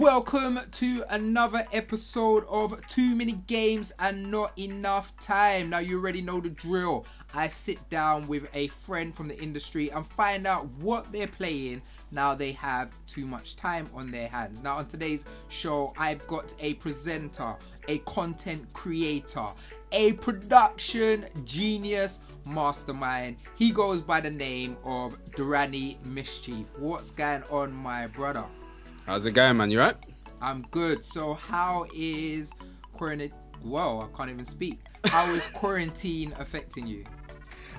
Welcome to another episode of Too Many Games and Not Enough Time. Now you already know the drill. I sit down with a friend from the industry and find out what they're playing now they have too much time on their hands. Now on today's show, I've got a presenter, a content creator, a production genius mastermind. He goes by the name of Dorrani Mischief. What's going on, my brother? How's it going, man? You right? I'm good. So how is quarantine? Whoa, I can't even speak. How is quarantine affecting you?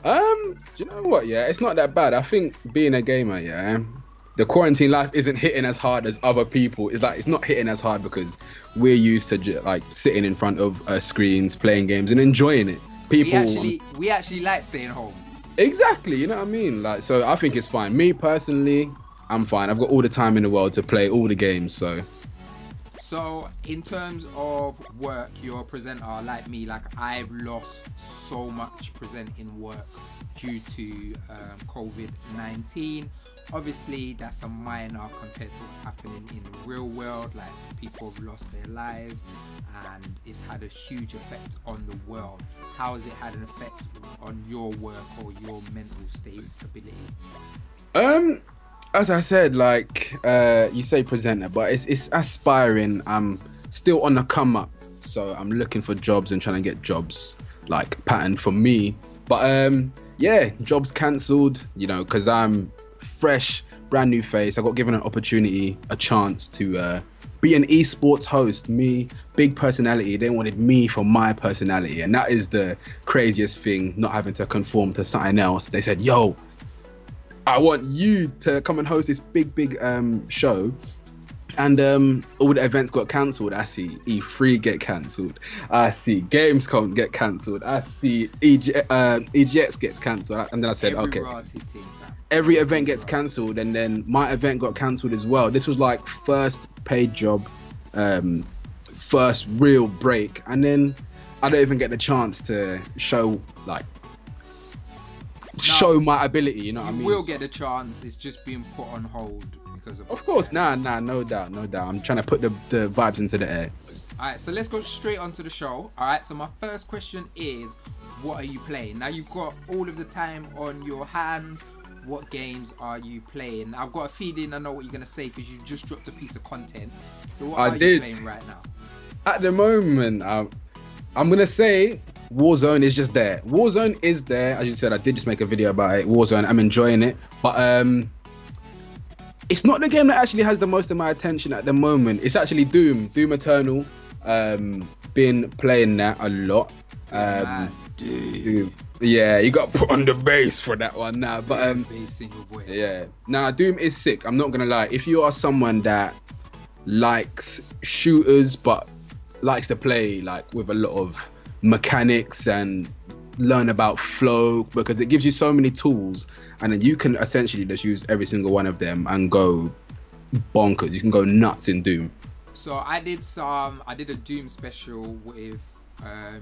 Do you know what? Yeah, it's not that bad. I think being a gamer, yeah, the quarantine life isn't hitting as hard as other people. It's like, it's not hitting as hard because we're used to like sitting in front of screens, playing games and enjoying it. People we actually like staying home. Exactly. You know what I mean? Like, so I think it's fine. Me personally, I'm fine. I've got all the time in the world to play all the games, so. So, in terms of work, you're a presenter like me. Like, I've lost so much presenting work due to COVID-19. Obviously, that's a minor compared to what's happening in the real world. Like, people have lost their lives, and it's had a huge effect on the world. How has it had an effect on your work or your mental stability? As I said, like, you say presenter, but it's aspiring. I'm still on the come up, so I'm looking for jobs and trying to get jobs, like, patterned for me. But, yeah, jobs cancelled, you know, because I'm fresh, brand new face. I got given an opportunity, a chance to be an esports host. Me, big personality. They wanted me for my personality, and that is the craziest thing, not having to conform to something else. They said, yo, I want you to come and host this big show, and all the events got cancelled. I see E3 get cancelled, I see Gamescom get cancelled, I see EGX gets cancelled, and then I said, okay, every event gets cancelled, and then my event got cancelled as well. This was like first paid job, first real break, and then I don't even get the chance to show, like, show my ability, you know what I mean? You will get a chance, it's just being put on hold because of... Of course, no doubt. I'm trying to put the vibes into the air. Alright, so let's go straight onto the show. Alright, so my first question is, what are you playing? Now you've got all of the time on your hands, what games are you playing? I've got a feeling I know what you're going to say because you just dropped a piece of content. So what are you playing right now? At the moment, I'm going to say... Warzone is just there. Warzone is there. As you said, I did just make a video about it. Warzone, I'm enjoying it. But it's not the game that actually has the most of my attention at the moment. It's actually Doom. Doom Eternal. Been playing that a lot. Doom. Yeah, you got to put on the bass for that one now. But bass in your voice. Yeah. Nah, Doom is sick. I'm not going to lie. If you are someone that likes shooters but likes to play like with a lot of mechanics and learn about flow, because it gives you so many tools and then you can essentially just use every single one of them and go bonkers. You can go nuts in Doom. So I did a Doom special with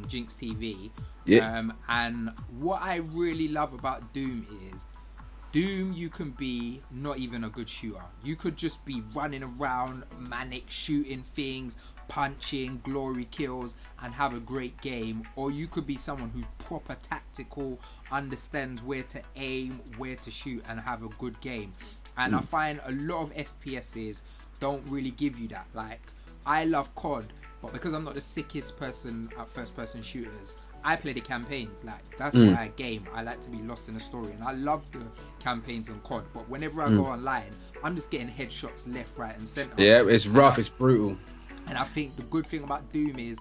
Jinx TV. Yeah. And what I really love about Doom is Doom, you can be not even a good shooter. You could just be running around, manic, shooting things, punching, glory kills, and have a great game. Or you could be someone who's proper tactical, understands where to aim, where to shoot, and have a good game. And I find a lot of FPSs don't really give you that. Like, I love COD, but because I'm not the sickest person at first person shooters, I play the campaigns. Like, that's my game. I like to be lost in a story, and I love the campaigns on COD, but whenever I go online, I'm just getting headshots left, right and center. Yeah, it's rough, it's brutal. And I think the good thing about Doom is,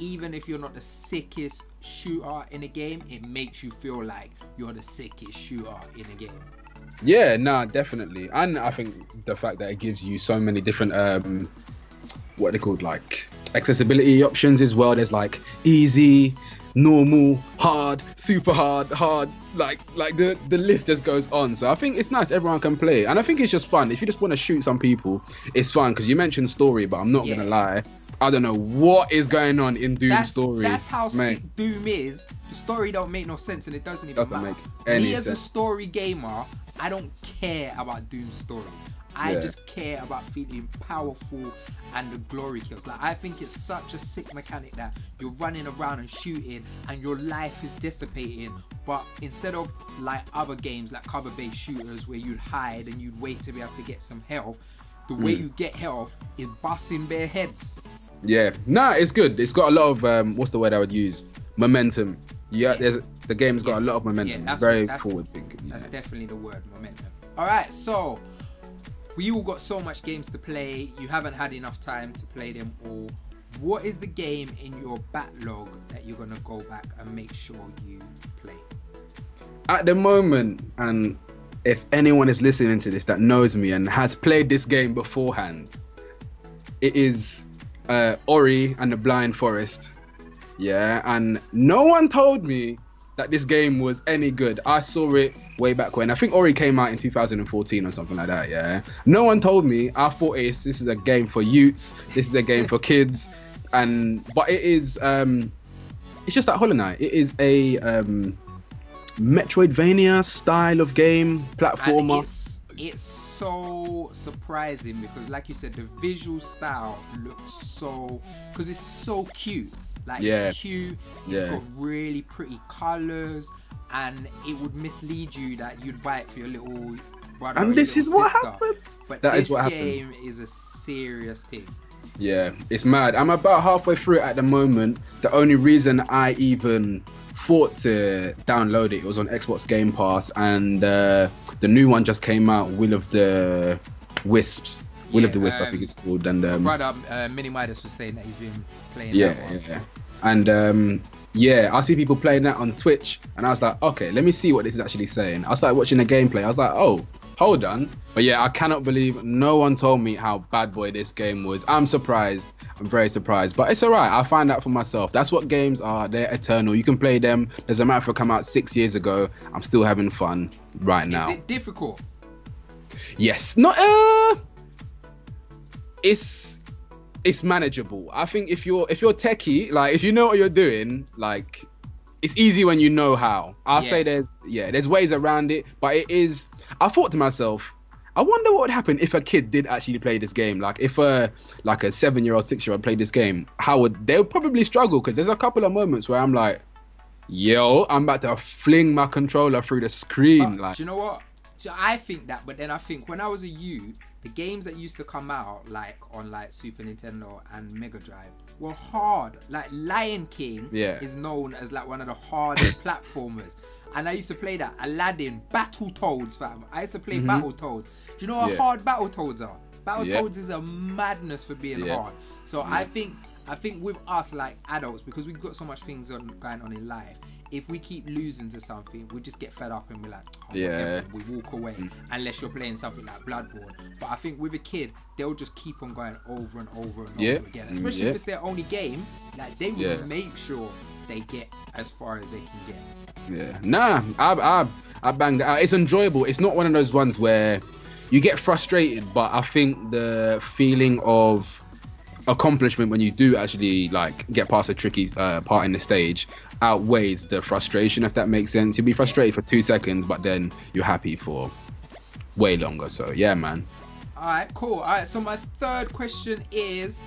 even if you're not the sickest shooter in a game, it makes you feel like you're the sickest shooter in a game. Yeah, nah, definitely. And I think the fact that it gives you so many different what are they called, like, accessibility options as well. There's like easy, normal, hard, super hard, like the list just goes on. So I think it's nice, everyone can play, and I think it's just fun. If you just want to shoot some people, it's fun, because you mentioned story, but I'm not gonna lie, I don't know what is going on in Doom. That's how sick Doom is. The story don't make no sense, and it doesn't even matter. Make any sense. As a story gamer, I don't care about Doom's story. I just care about feeling powerful and the glory kills. Like, I think it's such a sick mechanic that you're running around and shooting and your life is dissipating, but instead of like other games like cover-based shooters where you'd hide and you'd wait to be able to get some health, the way you get health is busting bare heads. Yeah, nah, it's good. It's got a lot of what's the word I would use? Momentum. Yeah, there's the game's got a lot of momentum. Yeah, that's very forward thinking. That's definitely the word, momentum. All right, so we all got so much games to play. You haven't had enough time to play them all. What is the game in your backlog that you're gonna go back and make sure you play? At the moment, and if anyone is listening to this that knows me and has played this game beforehand, it is Ori and the Blind Forest. Yeah, and no one told me that this game was any good. I saw it way back when. I think Ori came out in 2014 or something like that, yeah. No one told me. I thought this is a game for youths, this is a game for kids, but it is, it's just like Hollow Knight. It is a Metroidvania style of game, platformer. It's so surprising because, like you said, the visual style looks so, because it's so cute. Like, it's cute, it's got really pretty colours, and it would mislead you that you'd buy it for your little brother and this is what happened. But that is what happened. This game is a serious thing. Yeah, it's mad. I'm about halfway through it at the moment. The only reason I even thought to download it, it was on Xbox Game Pass, and the new one just came out, Will of the Wisps. Will of the Wisp, I think it's called. And brother Mini Midas was saying that he's been playing that one. Yeah. And I see people playing that on Twitch, and I was like, okay, let me see what this is actually saying. I started watching the gameplay. I was like, oh, hold on. But yeah, I cannot believe no one told me how bad boy this game was. I'm surprised. I'm very surprised. But it's all right. I find out for myself. That's what games are. They're eternal. You can play them. There's a map that came out 6 years ago. I'm still having fun right now. Is it difficult? Yes. Not. It's manageable. I think if you're techie, like if you know what you're doing, like it's easy when you know how. I'll say there's ways around it, but it is. I thought to myself, I wonder what would happen if a kid did actually play this game. Like if a 7-year-old, 6-year-old played this game, how would they probably struggle? Because there's a couple of moments where I'm like, yo, I'm about to fling my controller through the screen. But, like, do you know what? So I think that, but then I think when I was a youth, the games that used to come out like on like Super Nintendo and Mega Drive were hard. Like Lion King is known as like one of the hardest platformers, and I used to play that. Aladdin, Battletoads, fam. I used to play Battletoads. Do you know how hard Battletoads are? Battletoads is a madness for being hard. So I think with us like adults, because we've got so much things going on in life, if we keep losing to something, we just get fed up and we're like, oh, we walk away, unless you're playing something like Bloodborne. But I think with a kid, they'll just keep on going over and over and over again. Especially if it's their only game, like they will make sure they get as far as they can get. Yeah, nah, I banged it out. It's enjoyable. It's not one of those ones where you get frustrated, but I think the feeling of accomplishment when you do actually like get past a tricky part in the stage outweighs the frustration, if that makes sense. You'll be frustrated for 2 seconds, but then you're happy for way longer. So yeah, man. All right, cool. All right, so my third question is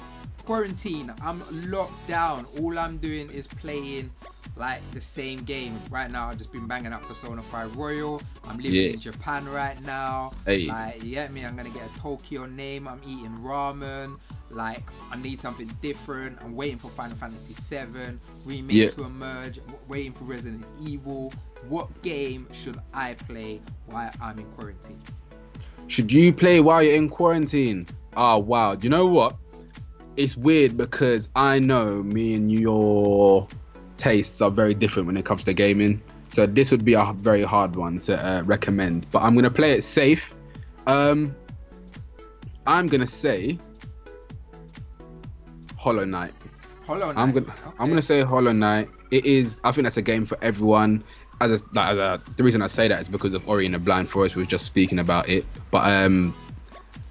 quarantine. I'm locked down. All I'm doing is playing like the same game right now. I've just been banging out Persona 5 Royal. I'm living in Japan right now. Hey. Like, you get me? I'm gonna get a Tokyo name. I'm eating ramen. Like, I need something different. I'm waiting for Final Fantasy 7 Remake to emerge. I'm waiting for Resident Evil. What game should I play while I'm in quarantine? Should you play while you're in quarantine? Oh, wow. You know what? It's weird because I know me and your tastes are very different when it comes to gaming. So this would be a very hard one to recommend. But I'm going to play it safe. I'm going to say Hollow Knight. Hollow Knight. I'm gonna say Hollow Knight. It is. I think that's a game for everyone. The reason I say that is because of Ori and the Blind Forest. We were just speaking about it, but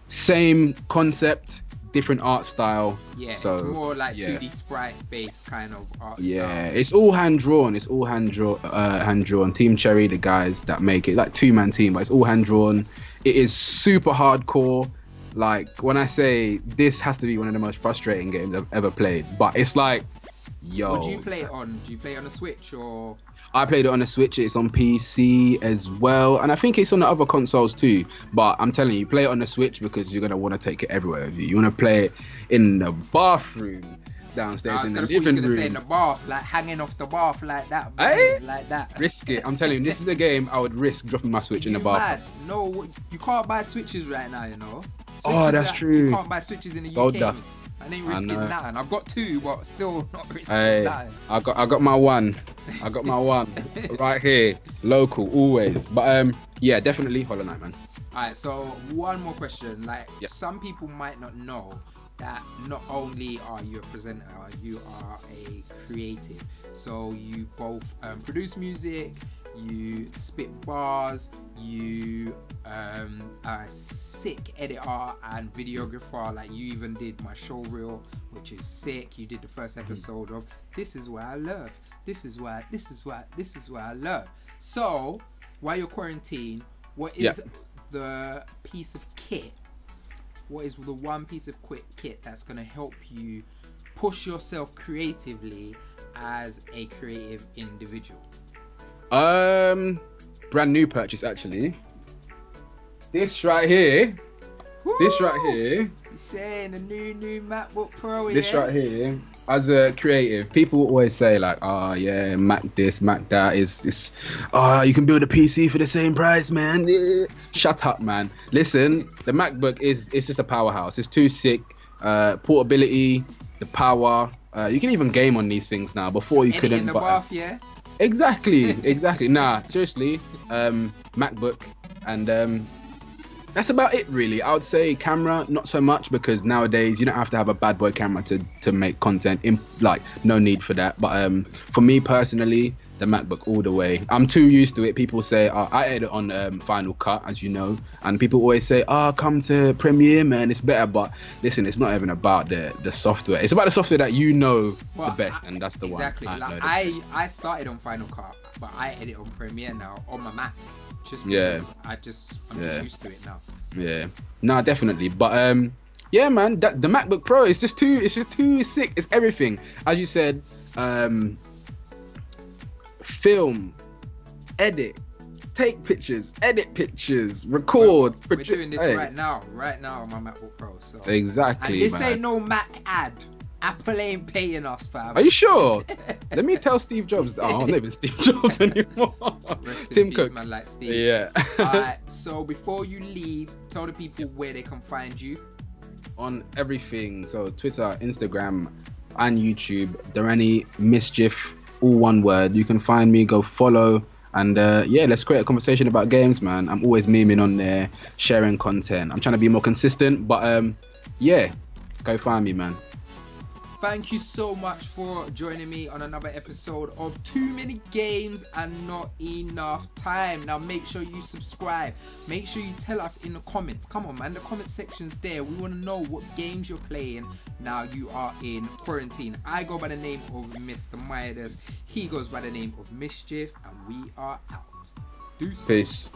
same concept, different art style. Yeah, so, it's more like 2D sprite based kind of art style. Yeah, it's all hand drawn. It's all hand drawn. Team Cherry, the guys that make it, like two-man team, but it's all hand drawn. It is super hardcore. Like, when I say this has to be one of the most frustrating games I've ever played, but it's like, yo. What do you play it on? Do you play it on a Switch or? I played it on a Switch. It's on PC as well, and I think it's on the other consoles too. But I'm telling you, play it on the Switch because you're gonna want to take it everywhere with you. You want to play it in the bathroom, downstairs in the living room. Say in the bath, like hanging off the bath like that, like that. Risk it. I'm telling you, this is a game I would risk dropping my Switch in the bath. No, you can't buy Switches right now, you know. Switches, oh, that's true. You can't buy Switches in the UK. Gold dust. I ain't risking nothing. I've got two, but still not risking nothing. I got my one. I got my one right here, local, always. But yeah, definitely Hollow Knight, man. All right, so one more question. Like, some people might not know that not only are you a presenter, you are a creative. So you both produce music, you spit bars, you are a sick editor and videographer. Like, you even did my show reel, which is sick. You did the first episode of This Is What I Love. This is what I love. So while you're quarantined, what is the piece of kit? What is the one piece of kit that's gonna help you push yourself creatively as a creative individual? Brand new purchase, actually. This right here. Woo! This right here. You're saying a new MacBook Pro. This right here. As a creative, people always say like, oh yeah, Mac this, Mac that, is oh, you can build a PC for the same price, man. Shut up, man. Listen, the MacBook is just a powerhouse. It's too sick. Portability, the power. You can even game on these things now. Before you couldn't. In the bath, yeah. Exactly, exactly. Nah, seriously, MacBook, and that's about it, really. I would say camera, not so much, because nowadays you don't have to have a bad boy camera to make content. Like, no need for that. But for me personally, the MacBook all the way. I'm too used to it. People say, oh, I edit on Final Cut, as you know, and people always say, oh, come to Premiere, man, it's better. But listen, it's not even about the software. It's about the software that you know the best, and that's the one. Like, I started on Final Cut, but I edit on Premiere now on my Mac. Just because I'm just used to it now. Yeah, no, definitely. But yeah, man, the MacBook Pro is just too. It's just too sick. It's everything, as you said. Film, edit, take pictures, edit pictures, record. We're doing this right now on my MacBook Pro. So. Exactly. And this ain't no Mac ad. Apple ain't paying us, fam. Are you sure? Let me tell Steve Jobs that I'm not even Steve Jobs anymore. Rest in peace, Tim Cook. Man, like Steve. Yeah. All right, so before you leave, tell the people where they can find you. On everything. So Twitter, Instagram, and YouTube. Dorrani Mischief, all one word. You can find me, go follow. And yeah, let's create a conversation about games, man. I'm always memeing on there, sharing content. I'm trying to be more consistent, but yeah, go find me, man. Thank you so much for joining me on another episode of Too Many Games and Not Enough Time. Now make sure you subscribe. Make sure you tell us in the comments. Come on, man, the comment section's there. We want to know what games you're playing now you are in quarantine. I go by the name of Mr. Midas. He goes by the name of Mischief. And we are out. Deuce. Peace.